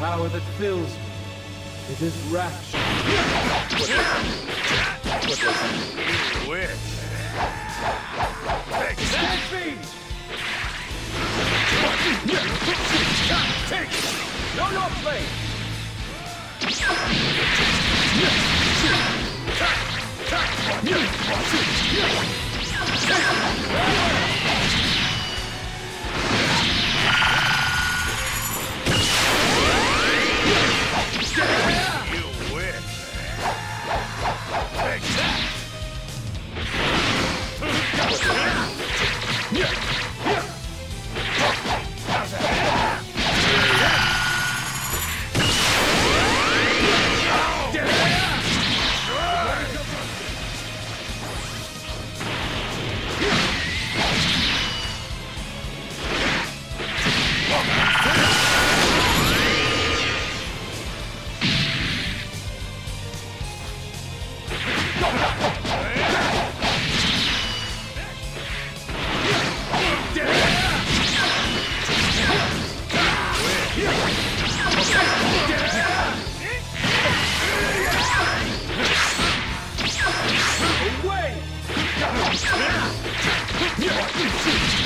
power that fills me. It is rapture. It's going to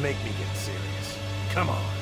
make me get serious. Come on.